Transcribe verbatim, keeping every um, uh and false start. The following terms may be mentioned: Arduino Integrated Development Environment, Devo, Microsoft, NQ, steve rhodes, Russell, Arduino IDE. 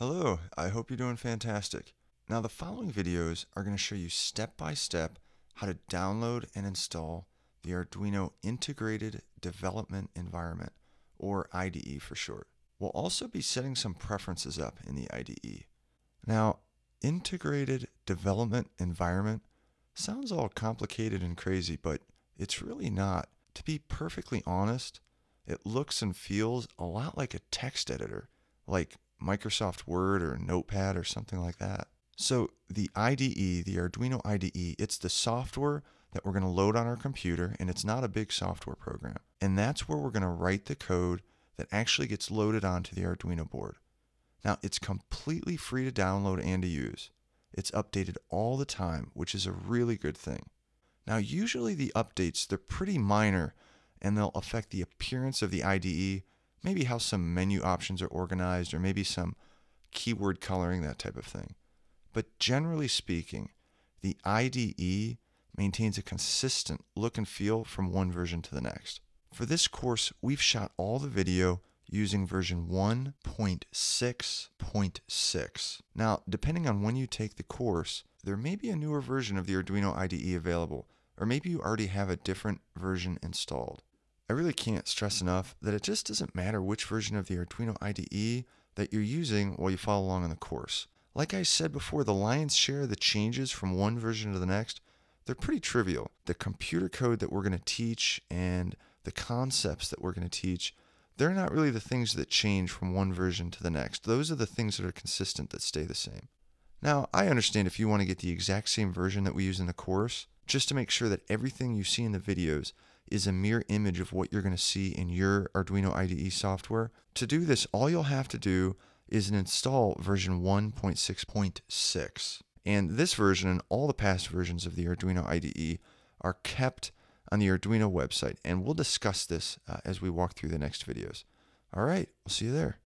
Hello, I hope you're doing fantastic. Now the following videos are going to show you step by step how to download and install the Arduino Integrated Development Environment, or I D E for short. We'll also be setting some preferences up in the I D E. Now, Integrated Development Environment sounds all complicated and crazy, but it's really not. To be perfectly honest, it looks and feels a lot like a text editor, like Microsoft Word or Notepad or something like that. So the I D E, the Arduino I D E, it's the software that we're going to load on our computer, and it's not a big software program. And that's where we're going to write the code that actually gets loaded onto the Arduino board. Now, it's completely free to download and to use. It's updated all the time, which is a really good thing. Now, usually the updates, they're pretty minor, and they'll affect the appearance of the I D E, maybe how some menu options are organized, or maybe some keyword coloring, that type of thing. But generally speaking, the I D E maintains a consistent look and feel from one version to the next. For this course, we've shot all the video using version one point six point six. Now, depending on when you take the course, there may be a newer version of the Arduino I D E available, or maybe you already have a different version installed. I really can't stress enough that it just doesn't matter which version of the Arduino I D E that you're using while you follow along in the course. Like I said before, the lion's share of the changes from one version to the next, they're pretty trivial. The computer code that we're going to teach and the concepts that we're going to teach, they're not really the things that change from one version to the next. Those are the things that are consistent, that stay the same. Now, I understand if you want to get the exact same version that we use in the course, just to make sure that everything you see in the videos is a mirror image of what you're going to see in your Arduino I D E software. To do this, all you'll have to do is install version one point six point six. And this version and all the past versions of the Arduino I D E are kept on the Arduino website, and we'll discuss this uh, as we walk through the next videos. All right, we'll see you there.